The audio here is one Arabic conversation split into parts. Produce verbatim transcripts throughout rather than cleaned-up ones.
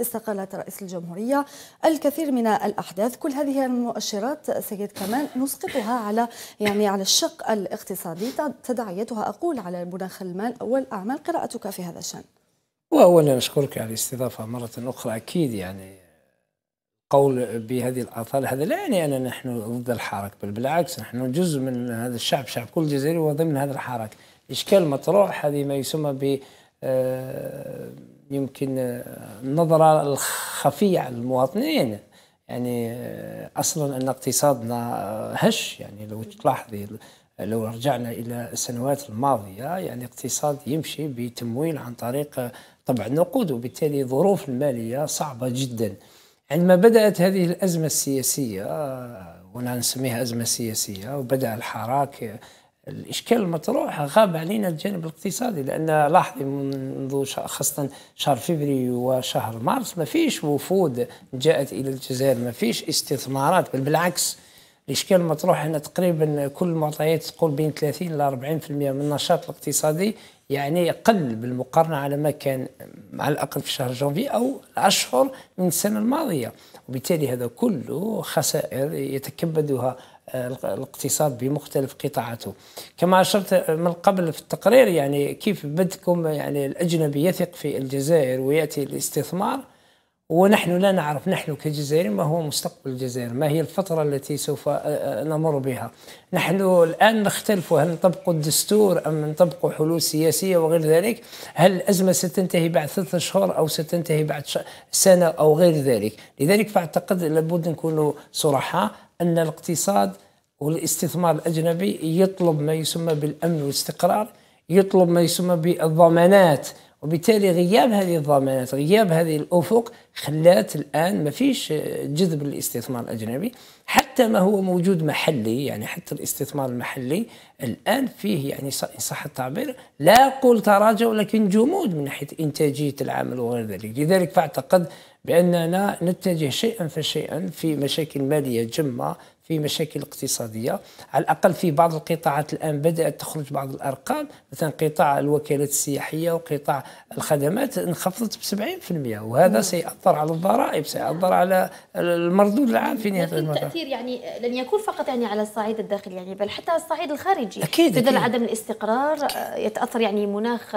استقالت رئيس الجمهورية، الكثير من الأحداث. كل هذه المؤشرات سيد كمال نسقطها على يعني على الشق الاقتصادي تداعيتها أقول على مناخ المال والأعمال. قراءتك في هذا الشأن؟ وأولا أشكرك على الاستضافة مرة أخرى. أكيد يعني قول بهذه الآثار هذا لا يعني أننا نحن ضد الحراك، بل بالعكس نحن جزء من هذا الشعب، شعب كل جزائري وضمن هذا الحراك. إشكال مطروح هذه ما يسمى ب يمكن النظرة الخفية على المواطنين، يعني أصلا أن اقتصادنا هش. يعني لو تلاحظي لو رجعنا إلى السنوات الماضية يعني اقتصاد يمشي بتمويل عن طريق طبع النقود، وبالتالي ظروف المالية صعبة جدا. عندما بدأت هذه الأزمة السياسية، وأنا نسميها أزمة سياسية، وبدأ الحراك، الإشكال المطروح غاب علينا الجانب الاقتصادي. لأن لاحظي منذ خاصة شهر فبراير وشهر مارس ما فيش وفود جاءت إلى الجزائر، ما فيش استثمارات، بل بالعكس. الإشكال المطروح أن تقريبا كل المعطيات تقول بين ثلاثين إلى أربعين بالمئة من النشاط الاقتصادي يعني قل بالمقارنة على ما كان على الأقل في شهر جانفي أو الأشهر من السنة الماضية. وبالتالي هذا كله خسائر يتكبدها الاقتصاد بمختلف قطاعاته. كما أشرت من قبل في التقرير يعني كيف بدكم يعني الأجنبي يثق في الجزائر ويأتي الاستثمار ونحن لا نعرف نحن كجزائريين ما هو مستقبل الجزائر، ما هي الفترة التي سوف نمر بها. نحن الآن نختلف، هل نطبق الدستور أم نطبق حلول سياسية وغير ذلك؟ هل الأزمة ستنتهي بعد ثلاثة أشهر أو ستنتهي بعد سنة أو غير ذلك؟ لذلك فأعتقد لابد نكونوا صرحاء أن الاقتصاد والاستثمار الأجنبي يطلب ما يسمى بالأمن والاستقرار، يطلب ما يسمى بالضمانات، وبالتالي غياب هذه الضمانات، غياب هذه الأفق خلات الآن ما فيش جذب للاستثمار الأجنبي. حتى ما هو موجود محلي يعني حتى الاستثمار المحلي الآن فيه يعني إن صح التعبير لا أقول تراجع ولكن جمود من ناحية إنتاجية العمل وغير ذلك. لذلك فأعتقد بأننا نتجه شيئا فشيئا في مشاكل مالية جمة، في مشاكل اقتصادية. على الأقل في بعض القطاعات الآن بدأت تخرج بعض الأرقام، مثلا قطاع الوكالات السياحية وقطاع الخدمات انخفضت ب سبعين بالمئة، وهذا سيأثر على الضرائب، سيأثر على المردود العام في نهاية المطاف. التأثير يعني لن يكون فقط يعني على الصعيد الداخلي يعني بل حتى على الصعيد الخارجي. أكيد بدل أكيد. عدم الاستقرار أكيد. يتأثر يعني مناخ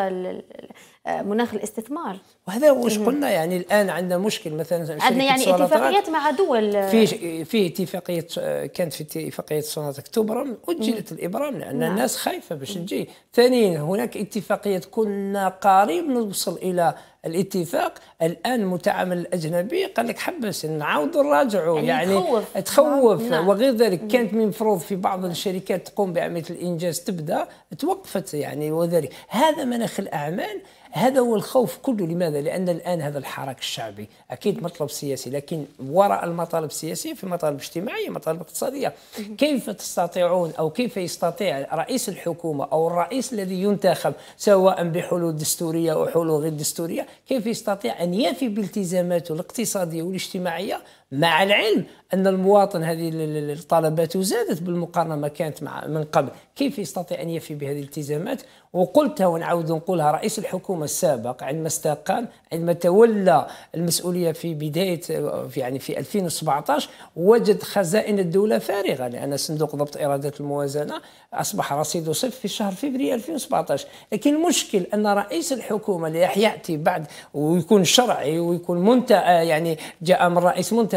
مناخ الاستثمار. وهذا واش قلنا يعني الآن عندنا مشكل، مثلا عندنا يعني اتفاقيات مع دول، في في اتفاقية كانت في اتفاقية صناعة اكتوبر أجلت الإبرام لأن نعم. الناس خايفة باش تجي. ثانيا هناك اتفاقية كنا قريب نوصل إلى الاتفاق، الآن متعامل الأجنبي قال لك حبس نعاودوا نراجعوا يعني, يعني تخوف, تخوف نعم. وغير ذلك. كانت من المفروض في بعض الشركات تقوم بعملية الإنجاز تبدأ توقفت يعني وذلك. هذا مناخ الأعمال، هذا هو الخوف كله. لماذا؟ لأن الآن هذا الحراك الشعبي أكيد مطلب سياسي، لكن وراء المطالب السياسية في مطالب اجتماعية، مطالب اقتصادية. كيف تستطيعون أو كيف يستطيع رئيس الحكومة أو الرئيس الذي ينتخب سواء بحلول دستورية أو حلول غير دستورية، كيف يستطيع أن يفي بالتزاماته الاقتصادية والاجتماعية، مع العلم أن المواطن هذه الطلبات زادت بالمقارنة ما كانت مع من قبل. كيف يستطيع أن يفي بهذه الالتزامات؟ وقلتها ونعود نقولها، رئيس الحكومة السابق عندما استقال، عندما تولى المسؤولية في بداية يعني في ألفين وسبعطاش وجد خزائن الدولة فارغة، لأن صندوق ضبط إيرادات الموازنة أصبح رصيده صفر في شهر فبراير ألفين وسبعطاش. لكن المشكل أن رئيس الحكومة اللي راح يأتي بعد ويكون شرعي ويكون منتخب يعني جاء من رئيس منتخب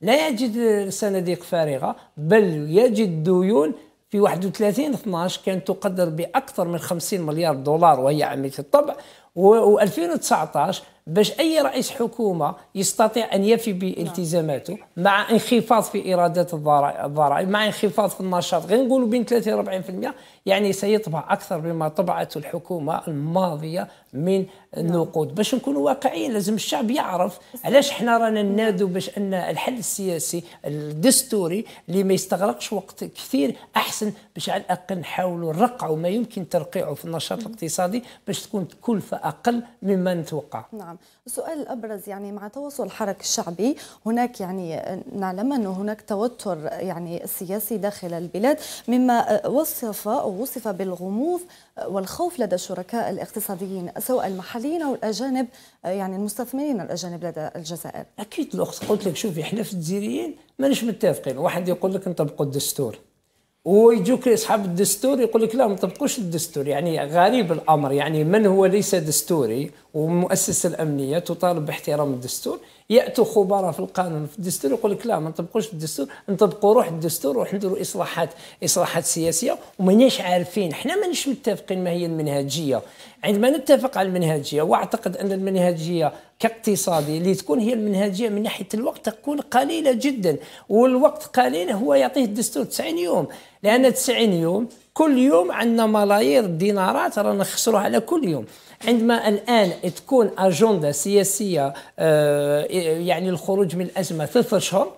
لا يجد صناديق فارغة، بل يجد ديون في واحد وثلاثين اثناش كانت تقدر بأكثر من خمسين مليار دولار وهي عملية الطبع. و2019 باش أي رئيس حكومة يستطيع أن يفي بالتزاماته مع انخفاض في إيرادات الضرائب، مع انخفاض في النشاط غير نقولوا بين ثلاثين إلى أربعين بالمئة، يعني سيطبع أكثر مما طبعته الحكومة الماضية من النقود. باش نكونوا واقعيين لازم الشعب يعرف علاش حنا رانا ننادوا باش أن الحل السياسي الدستوري اللي ما يستغرقش وقت كثير أحسن، باش على الأقل نحاولوا نرقعوا ما يمكن ترقيعه في النشاط الاقتصادي باش تكون كلفة أقل مما نتوقع. نعم، السؤال الأبرز يعني مع تواصل الحراك الشعبي هناك يعني نعلم أنه هناك توتر يعني سياسي داخل البلاد، مما وصف أو وصف بالغموض والخوف لدى الشركاء الاقتصاديين سواء المحليين أو الأجانب، يعني المستثمرين الأجانب لدى الجزائر. أكيد الأخت، قلت لك شوفي احنا في الجزائريين ماناش متفقين، واحد يقول لك نطبقوا الدستور ويجوك اصحاب الدستور يقول لك لا ما نطبقوش الدستور، يعني غريب الامر. يعني من هو ليس دستوري ومؤسسه الامنيه تطالب باحترام الدستور، ياتوا خبراء في القانون في الدستور يقول لك لا ما نطبقوش الدستور، نطبقوا روح الدستور وروح نديروا اصلاحات اصلاحات سياسيه وماناش عارفين، حنا ماناش متفقين ما هي المنهجيه. عندما نتفق على المنهجيه، واعتقد ان المنهجيه كاقتصادي اللي تكون هي المنهجيه من ناحيه الوقت تكون قليله جدا، والوقت قليل هو يعطيه الدستور تسعين يوم، لان تسعين يوم كل يوم عندنا ملايير الدينارات رانا نخسروها على كل يوم. عندما الان تكون اجنده سياسيه آه يعني الخروج من الازمه ثلاث اشهر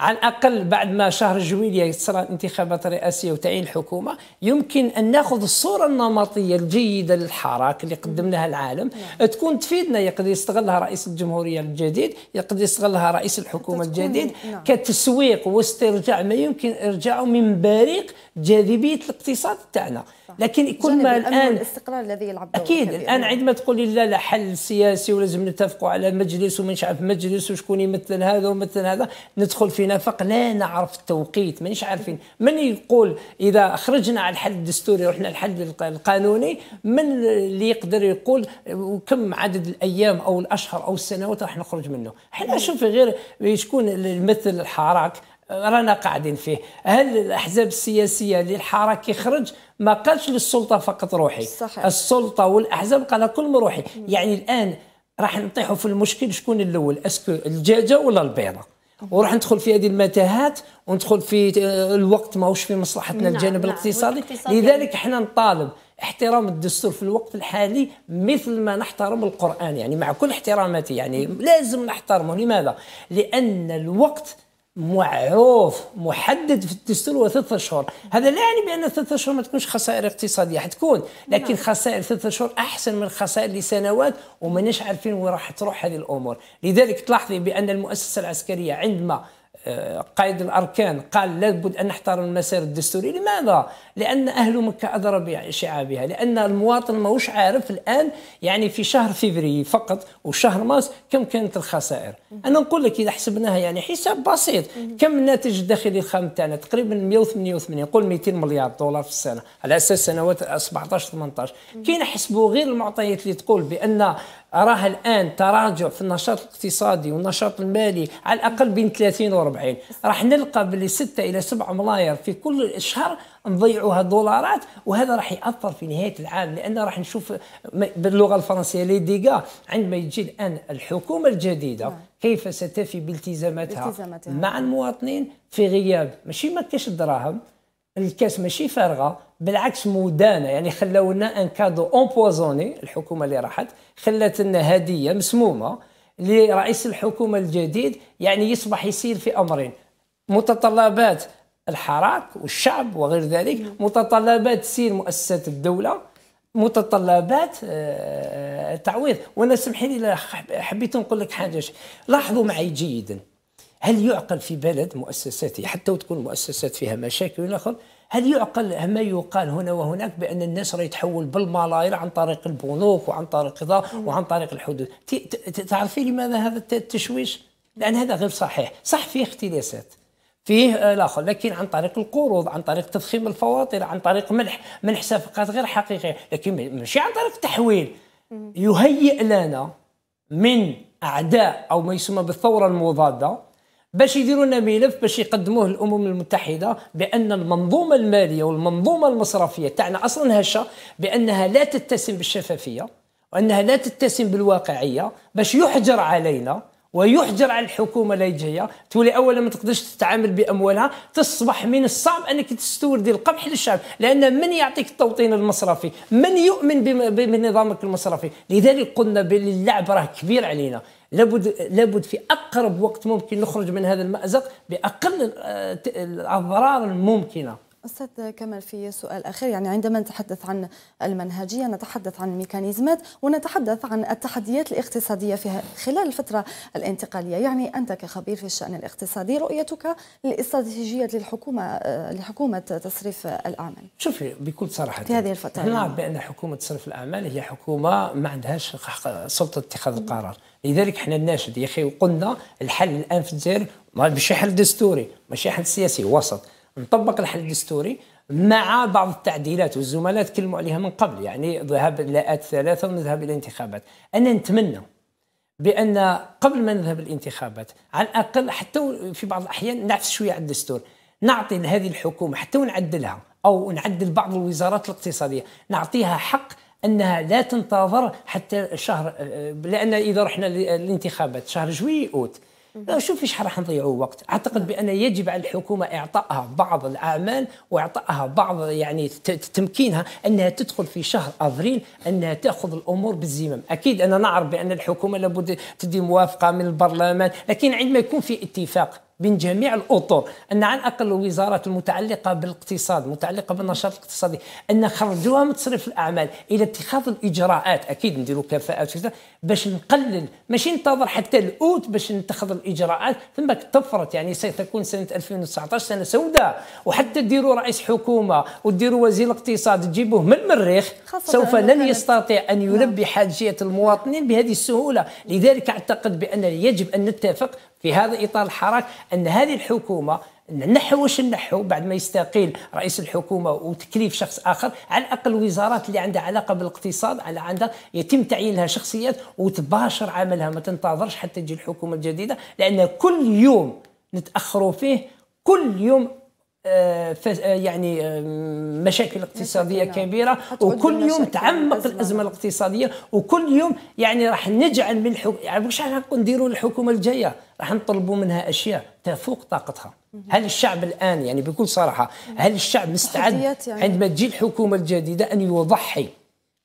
على الاقل، بعد ما شهر جويليه تصرى انتخابات رئاسيه وتعيين الحكومه، يمكن ان ناخذ الصوره النمطيه الجيده للحراك اللي قدمناها العالم تكون تفيدنا. يقدر يستغلها رئيس الجمهوريه الجديد، يقدر يستغلها رئيس الحكومه الجديد كتسويق واسترجاع ما يمكن ارجاعه من بريق جاذبيه الاقتصاد تاعنا. لكن كل ما الان الاستقرار الذي يلعب دور اكيد كبير. الان عندما تقول لي لا لا حل سياسي ولازم نتفقوا على مجلس ومن شعب مجلس وشكون يمثل هذا ومثل هذا، ندخل في نفق لا نعرف التوقيت، مانيش عارفين. من يقول اذا خرجنا على الحل الدستوري ورحنا الحل القانوني، من اللي يقدر يقول وكم عدد الايام او الاشهر او السنوات راح نخرج منه؟ حنا شوف غير شكون يمثل الحراك رانا قاعدين فيه. هل الاحزاب السياسيه اللي الحراك يخرج ما قالش للسلطه فقط روحي، صحيح. السلطه والاحزاب قالها كل ما روحي. يعني الان راح نطيحوا في المشكل، شكون الاول اسكو الدجاجه ولا البيضه؟ وراح ندخل في هذه المتاهات وندخل في الوقت ماهوش في مصلحتنا الجانب الاقتصادي. لذلك احنا نطالب احترام الدستور في الوقت الحالي مثل ما نحترم القرآن، يعني مع كل احتراماتي يعني لازم نحترمه. لماذا؟ لأن الوقت معروف محدد في الدستور هو ثلاث اشهر، هذا لا يعني بان ثلاث اشهر ما تكونش خسائر اقتصاديه، حتكون، لكن خسائر ثلاث اشهر احسن من خسائر لسنوات وماناش عارفين وين راح تروح هذه الامور. لذلك تلاحظي بان المؤسسه العسكريه عندما قائد الاركان قال لابد ان نحترم المسار الدستوري، لماذا؟ لان اهل مكه ادرى بشعابها، لان المواطن ماهوش عارف الان. يعني في شهر فبراير فقط وشهر مارس كم كانت الخسائر؟ انا نقول لك اذا حسبناها يعني حساب بسيط، كم الناتج الداخلي الخام تاعنا؟ تقريبا مئة وثمانية وثمانين نقول مئتين مليار دولار في السنه على اساس سنوات سبعطاش ثمنطاش. كي نحسبوا غير المعطيات اللي تقول بان راه الان تراجع في النشاط الاقتصادي والنشاط المالي على الاقل بين ثلاثين وأربعين، راح نلقى باللي ستة إلى سبعة ملاير في كل شهر نضيعوها دولارات، وهذا راح ياثر في نهايه العام. لان راح نشوف باللغه الفرنسيه لي ديغا. عندما يجي الان الحكومه الجديده كيف ستفي بالتزاماتها مع المواطنين في غياب، ماشي ما كاش الدراهم، الكاس ماشي فارغه، بالعكس مدانه. يعني خلاو لنا ان كادو امبوزوني، الحكومه اللي راحت خلات لنا هديه مسمومه لرئيس الحكومه الجديد. يعني يصبح يسير في امرين: متطلبات الحراك والشعب وغير ذلك، متطلبات تسير مؤسسات الدوله، متطلبات تعويض. وانا سمحي لي الا حبيت نقول لك حاجه، لاحظوا معي جيدا، هل يعقل في بلد مؤسساتي حتى وتكون مؤسسات فيها مشاكل ولا آخر، هل يعقل ما يقال هنا وهناك بان الناس راه يتحول بالملايير عن طريق البنوك وعن طريق ذا وعن طريق الحدود؟ تعرفي لماذا هذا التشويش؟ لان هذا غير صحيح، صح فيه اختلاسات فيه الاخر، لكن عن طريق القروض، عن طريق تضخيم الفواطر، عن طريق منح منح صفقات غير حقيقيه، لكن ماشي عن طريق التحويل. يهيئ لنا من اعداء او ما يسمى بالثوره المضاده باش يديروا لنا ملف باش يقدموه للامم المتحده بان المنظومه الماليه والمنظومه المصرفيه تاعنا اصلا هشه، بانها لا تتسم بالشفافيه وانها لا تتسم بالواقعيه، باش يحجر علينا ويحجر على الحكومه الجايه. تولي اولا ما تقدرش تتعامل باموالها، تصبح من الصعب انك تستوردي القمح للشعب، لان من يعطيك التوطين المصرفي؟ من يؤمن بنظامك المصرفي؟ لذلك قلنا باللي اللعب راه كبير علينا، لابد لابد في اقرب وقت ممكن نخرج من هذا المازق باقل الاضرار الممكنه. أستاذ كمال، في سؤال آخر، يعني عندما نتحدث عن المنهجية نتحدث عن ميكانيزمات ونتحدث عن التحديات الاقتصادية فيها خلال الفترة الانتقالية. يعني أنت كخبير في الشأن الاقتصادي، رؤيتك للاستراتيجية للحكومة لحكومة تصريف الأعمال؟ شوفي بكل صراحة في هذه الفترة، نعرف يعني بأن حكومة تصريف الأعمال هي حكومة ما عندهاش سلطة اتخاذ القرار. لذلك احنا ناشد يا أخي وقلنا الحل الآن في الجزائر ماشي حل دستوري، ماشي حل سياسي، وسط. نطبق الحل الدستوري مع بعض التعديلات، والزملاء تكلموا عليها من قبل، يعني ذهاب لاءات ثلاثه ونذهب الى الانتخابات. انا نتمنى بان قبل ما نذهب للانتخابات على الاقل حتى في بعض الاحيان نعفس شويه على الدستور، نعطي لهذه الحكومه حتى ونعدلها او نعدل بعض الوزارات الاقتصاديه، نعطيها حق انها لا تنتظر حتى شهر، لان اذا رحنا للانتخابات شهر جويلية اوت شوف ايش راح نضيعوا وقت. اعتقد بان يجب على الحكومه اعطائها بعض الاعمال واعطائها بعض يعني تمكينها انها تدخل في شهر ابريل، انها تاخذ الامور بالزمام. اكيد انا نعرف بان الحكومه لابد تدي موافقه من البرلمان، لكن عندما يكون في اتفاق بين جميع الاطر ان على الاقل الوزارات المتعلقه بالاقتصاد، متعلقه بالنشاط الاقتصادي، ان نخرجوها من تصريف الاعمال الى اتخاذ الاجراءات، اكيد نديروا كفاءات باش نقلل، ماشي ننتظر حتى الاوت باش نتخذ الاجراءات. ثم طفرت يعني ستكون سنه ألفين وتسعطاش سنه سوداء، وحتى ديروا رئيس حكومه وديروا وزير الاقتصاد تجيبوه من المريخ، سوف لن يستطيع ان يلبي حاجيه المواطنين بهذه السهوله. لذلك اعتقد بان يجب ان نتفق في هذا إطار الحراك أن هذه الحكومة نحو واش نحو بعد ما يستقيل رئيس الحكومة وتكليف شخص آخر، على الأقل الوزارات اللي عندها علاقة بالاقتصاد على عندها يتم تعيين لها شخصيات وتباشر عملها، ما تنتظرش حتى تجي الحكومة الجديدة، لأن كل يوم نتأخروا فيه كل يوم يعني مشاكل اقتصادية كبيرة، وكل يوم تعمق الأزمة الاقتصادية، وكل يوم يعني راح نجعل من الحكومة، يعني واش راح نديروا الحكومة الجاية؟ راح نطلبوا منها أشياء تفوق طاقتها. هل الشعب الآن يعني بكل صراحة هل الشعب مستعد عندما تجي الحكومة الجديدة أن يضحي؟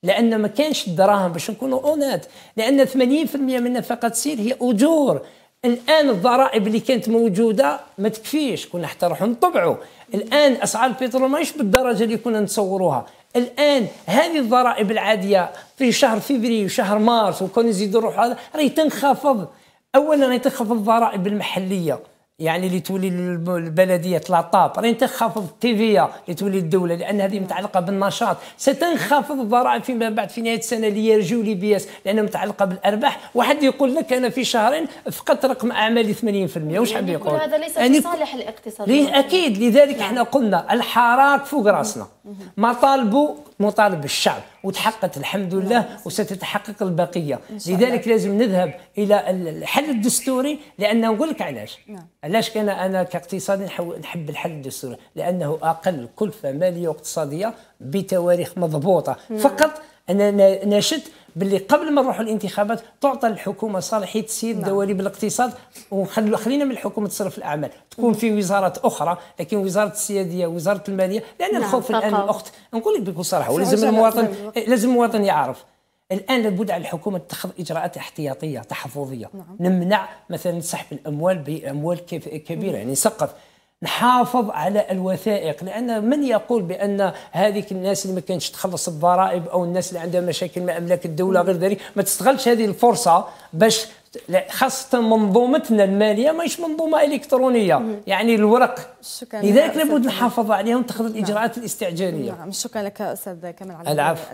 لأن ما كانش الدراهم باش نكونوا أونات، لأن ثمانين بالمئة من نفقة السير هي أجور. الآن الضرائب اللي كانت موجودة ما تكفيش، كنا حتى نروحوا نطبعوا. الآن أسعار البترول ماهيش بالدرجة اللي كنا نصوروها. الآن هذه الضرائب العادية في شهر فبراير وشهر مارس وكون يزيدوا روح هذا راهي تنخفض. أولا راهي تنخفض الضرائب المحلية يعني اللي تولي البلدية لاطاب، راهي تنخفض التيفيا اللي تولي الدولة لأن هذه متعلقة بالنشاط، ستنخفض الضرائب فيما بعد في نهاية السنة اللي يرجو لي بياس لأنها متعلقة بالأرباح. واحد يقول لك أنا في شهرين فقدت رقم أعمالي ثمانين بالمئة، واش حاب يقول؟ هذا ليس في صالح الاقتصاد أكيد. لذلك يعني احنا قلنا الحراك فوق راسنا، مطالبه مطالب الشعب وتحققت الحمد لله وستتحقق البقية. لذلك لازم نذهب إلى الحل الدستوري، لأنه نقول لك علاش علاش كان أنا كاقتصادي نحب الحل الدستوري، لأنه أقل كلفة مالية واقتصادية بتواريخ مضبوطة. فقط أنا ناشد باللي قبل ما نروحوا الانتخابات تعطى الحكومه صلاحيه تسير دواليب الاقتصاد، وخلينا من الحكومه تصرف الاعمال، تكون في وزارات اخرى، لكن وزاره السياديه ووزاره الماليه، لان الخوف الان الاخت نقول لك بكل صراحه، ولازم المواطن لازم المواطن يعرف الان لابد على الحكومه تتخذ اجراءات احتياطيه تحفظيه. نمنع مثلا سحب الاموال باموال كبيره، يعني نسقف، نحافظ على الوثائق، لأن من يقول بأن هذيك الناس اللي ما كانتش تخلص الضرائب أو الناس اللي عندها مشاكل مع أملاك الدولة غير ذلك ما تستغلش هذه الفرصة باش، خاصة منظومتنا المالية ماهيش منظومة إلكترونية يعني الورق، لذلك لابد نحافظ عليها ونتخذ الإجراءات الاستعجالية. شكرا لك أستاذ كمال على العفو.